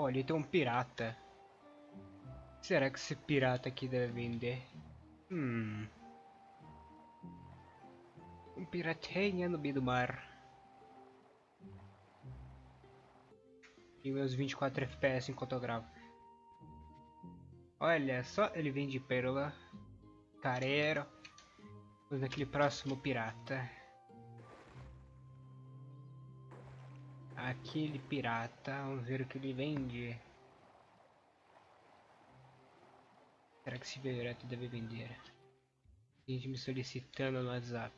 Olha, tem um pirata. Será que esse pirata aqui deve vender? Um piratinha no meio do mar. E meus 24 FPS enquanto eu gravo. Olha só, ele vem de pérola. Careiro. Vamos naquele próximo pirata. Aquele pirata, vamos ver o que ele vende. Será que esse pirata deve vender? Tem gente me solicitando no WhatsApp.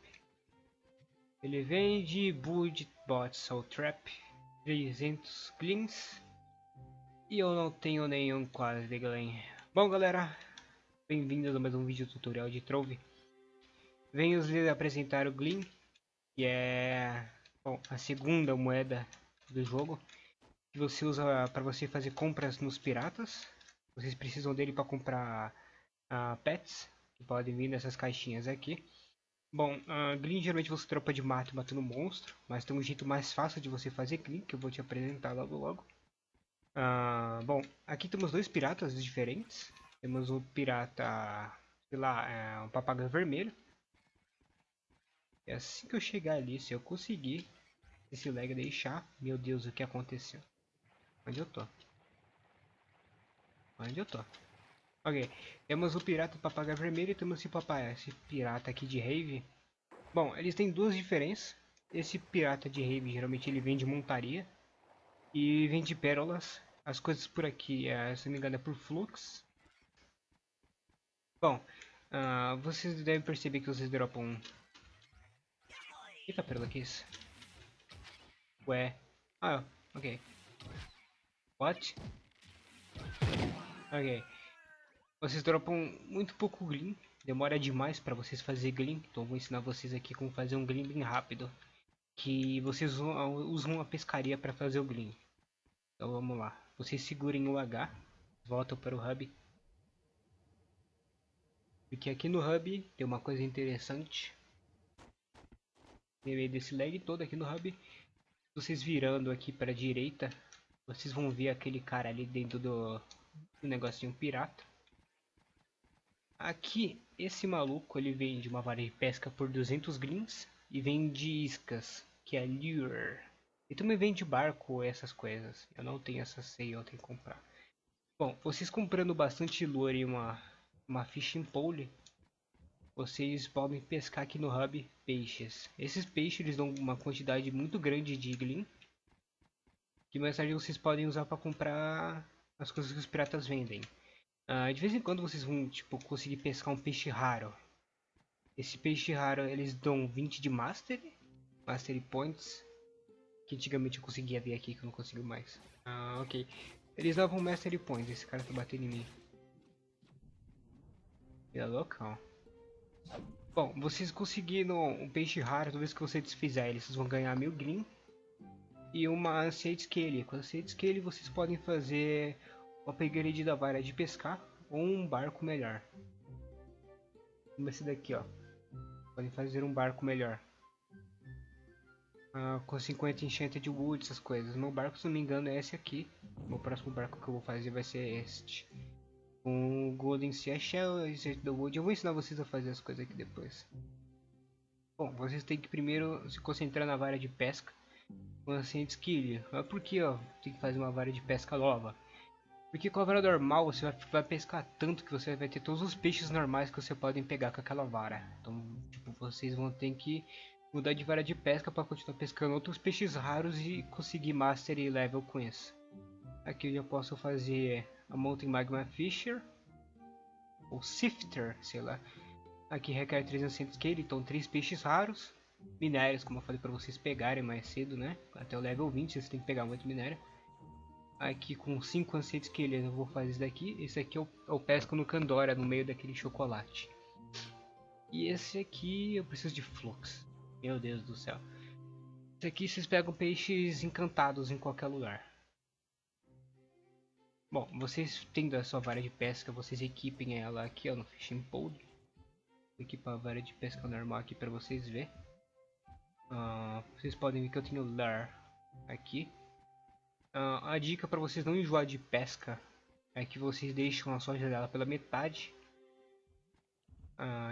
Ele vende Budbots ou Trap 300 Gleams. E eu não tenho nenhum quase de Gleam. Bom galera, bem-vindos a mais um vídeo tutorial de Trove. Venho lhes apresentar o Gleam, que é a segunda moeda do jogo, que você usa para você fazer compras nos piratas. Vocês precisam dele para comprar pets, que podem vir nessas caixinhas aqui. Bom, Gleam geralmente você tropa de mato matando monstro, mas tem um jeito mais fácil de você fazer Gleam, que eu vou te apresentar logo. Bom, aqui temos dois piratas diferentes. Temos um pirata, sei lá, um papagaio vermelho. E assim que eu chegar ali, se eu conseguir, se esse lag deixar, meu Deus, o que aconteceu? Onde eu tô? Onde eu tô? Ok, temos o pirata papagaio vermelho e temos esse pirata aqui de rave. Bom, eles têm duas diferenças. Esse pirata de rave, geralmente ele vende montaria e vende pérolas. As coisas por aqui, se não me engano, é por flux. Bom, vocês devem perceber que vocês dropam Eita, pérola, que é isso? Ué. Ah, ok. What? Ok. Vocês dropam muito pouco Gleam. Demora demais pra vocês fazer Gleam. Então eu vou ensinar vocês aqui como fazer um Gleam bem rápido. Que vocês usam uma pescaria pra fazer o Gleam. Então vamos lá. Vocês segurem o H. Voltam para o Hub. Porque aqui no Hub tem uma coisa interessante. No meio desse lag todo aqui no hub, vocês virando aqui para direita, vocês vão ver aquele cara ali dentro do negocinho pirata. Aqui, esse maluco, ele vende uma vara de pesca por 200 greens e vende iscas, que é lure. E também vende barco, essas coisas. Eu não tenho essa ceia, eu tenho que comprar. Bom, vocês comprando bastante lure e uma fishing pole, vocês podem pescar aqui no hub peixes. Esses peixes eles dão uma quantidade muito grande de Gleam, que mais tarde vocês podem usar para comprar as coisas que os piratas vendem. De vez em quando vocês vão conseguir pescar um peixe raro. Esse peixe raro eles dão 20 de Mastery Points, que antigamente eu conseguia ver aqui que eu não consigo mais. Ok. Eles davam Mastery Points, esse cara tá batendo em mim. Ele é loucão. Bom, vocês conseguiram um peixe raro, toda vez que você desfizer ele, vocês vão ganhar 1000 Gleam e uma Ancient Scale. Com a Ancient Scale vocês podem fazer uma upgrade da vara de pescar ou um barco melhor. Como esse daqui, ó. Podem fazer um barco melhor. Com 50 enchanted de wood, essas coisas. Meu barco, se não me engano, é esse aqui. O próximo barco que eu vou fazer vai ser este. Um Golden Sea Shell, Insert the Wood. Eu vou ensinar vocês a fazer as coisas aqui depois. Bom, vocês têm que primeiro se concentrar na vara de pesca com a Ancient Skill. Mas por que tem que fazer uma vara de pesca nova? Porque com a vara normal você vai pescar tanto que você vai ter todos os peixes normais que você podem pegar com aquela vara. Então vocês vão ter que mudar de vara de pesca para continuar pescando outros peixes raros e conseguir Master e Level com isso. Aqui eu já posso fazer a Molten Magma Fisher ou Sifter, sei lá. Aqui requer 300 scale, então 3 peixes raros. Minérios, como eu falei pra vocês pegarem mais cedo, né? Até o level 20 vocês tem que pegar muito minério. Aqui com 5 ancient scale eu vou fazer isso daqui. Esse aqui eu pesco no Candora, no meio daquele chocolate. E esse aqui eu preciso de flux. Meu Deus do céu. Esse aqui vocês pegam peixes encantados em qualquer lugar. Bom, vocês tendo a sua vara de pesca, vocês equipem ela aqui, ó, no Fishing Pole. Vou equipar a vara de pesca normal aqui pra vocês verem. Vocês podem ver que eu tenho Lure aqui. A dica para vocês não enjoar de pesca é que vocês deixam a sua janela pela metade,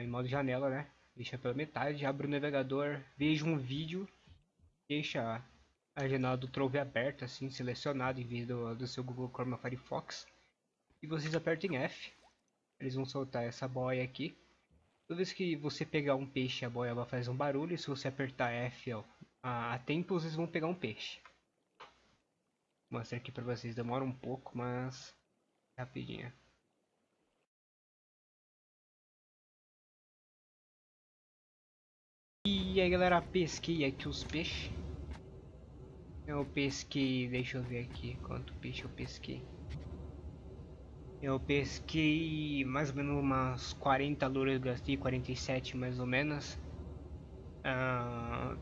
em modo janela, né? Deixa pela metade, abre o navegador, veja um vídeo, deixa a janela do Trove aberta, assim, selecionada, em vez do seu Google Chrome ou Firefox, e vocês apertem F. Eles vão soltar essa boia aqui. Toda vez que você pegar um peixe, a boia faz um barulho, e se você apertar F a tempo, vocês vão pegar um peixe. Vou mostrar aqui pra vocês, demora um pouco, mas rapidinho. E aí galera, pesquei aqui os peixes. Eu pesquei, deixa eu ver aqui quanto peixe eu pesquei. Eu pesquei mais ou menos umas 40 louras, gastei 47 mais ou menos.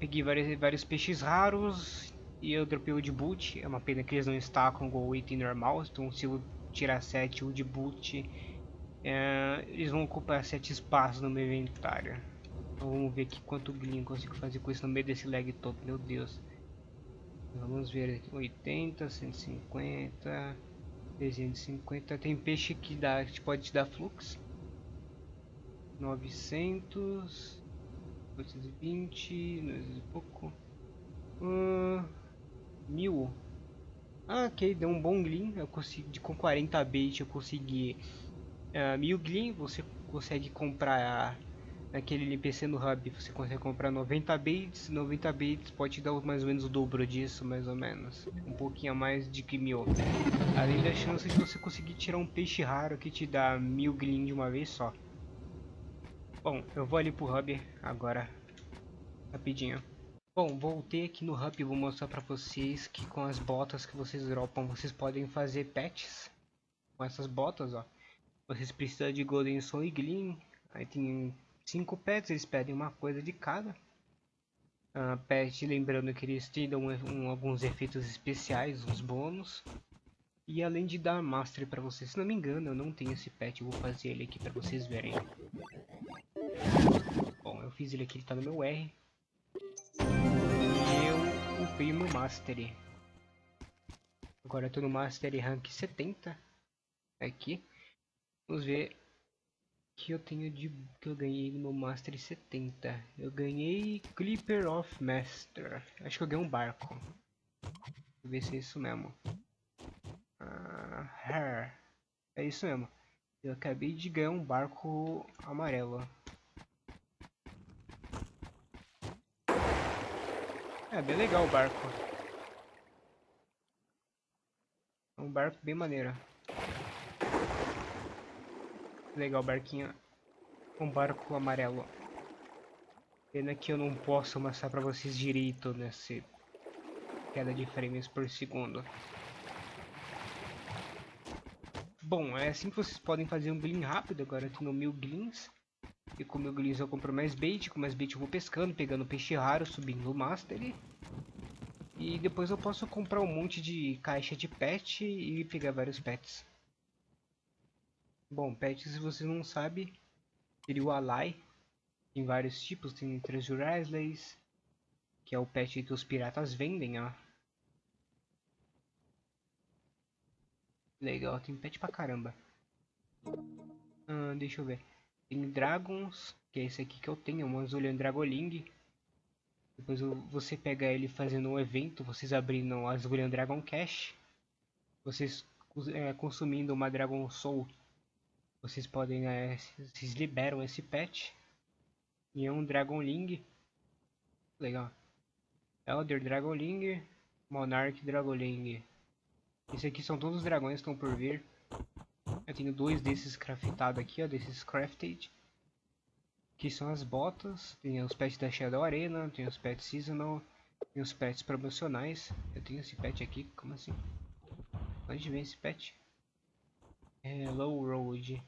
Peguei vários peixes raros. E eu dropei o de boot, é uma pena que eles não estacam com o item normal, então se eu tirar 7 o de boot, eles vão ocupar 7 espaços no meu inventário. Então vamos ver aqui quanto Gleam consigo fazer com isso no meio desse lag todo, meu Deus. Vamos ver aqui, 80, 150, 350, tem peixe que dá, que pode te dar flux. 900, 820, não é pouco. 1000. Ok, deu um bom Gleam. Eu consegui, com 40 bait eu consegui 1000 Gleam. Você consegue comprar naquele NPC no hub, você consegue comprar 90 baits. 90 baits pode dar mais ou menos o dobro disso, mais ou menos um pouquinho a mais de que 1000, além da chance de você conseguir tirar um peixe raro que te dá 1000 Gleam de uma vez só. Bom, eu vou ali pro hub agora rapidinho. Bom, voltei aqui no hub e vou mostrar pra vocês que com as botas que vocês dropam, vocês podem fazer patches. Com essas botas, ó, vocês precisam de Golden Soul e Gleam. Aí tem 5 pets, eles pedem uma coisa de cada. Pet, lembrando que eles te dão alguns efeitos especiais, uns bônus. E além de dar Mastery pra vocês, se não me engano, eu não tenho esse pet, eu vou fazer ele aqui pra vocês verem. Bom, eu fiz ele aqui, ele tá no meu R. Eu upei no Mastery. Agora eu tô no Mastery Rank 70. Aqui. Vamos ver o que eu tenho de que eu ganhei no Mastery 70. Eu ganhei Clipper of Master. Acho que eu ganhei um barco. Vou ver se é isso mesmo. É isso mesmo. Eu acabei de ganhar um barco amarelo. É bem legal o barco. É um barco bem maneiro. Legal o barquinho. Um barco amarelo. Pena que eu não posso mostrar pra vocês direito nessa queda de frames por segundo. Bom, é assim que vocês podem fazer um Gleam rápido. Agora eu tenho 1000 Gleams. E com o meu Gleam eu compro mais bait, com mais bait eu vou pescando, pegando peixe raro, subindo no Mastery. E depois eu posso comprar um monte de caixa de pet e pegar vários pets. Bom, pets, se você não sabe, seria o Ally. Tem vários tipos, tem Treasurislays, que é o pet que os piratas vendem, ó. Legal, tem pet pra caramba. Deixa eu ver. Tem Dragons, que é esse aqui que eu tenho, é um Azurian Dragonling. Depois você pega ele fazendo um evento, vocês abrindo o Azurian Dragon Cache. Vocês consumindo uma Dragon Soul, vocês podem, vocês liberam esse pet. E é um Dragonling. Legal. Elder Dragonling, Monarch Dragonling. Esses aqui são todos os dragões que estão por vir. Eu tenho dois desses craftados aqui, ó, desses crafted, que são as botas. Tem os pets da Shadow Arena, tem os pets seasonal, tem os pets promocionais. Eu tenho esse pet aqui, como assim? Onde vem esse pet? É Low Road.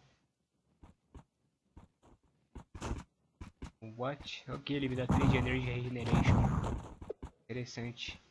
What? Ok, ele me dá 3 de energy regeneration. Interessante.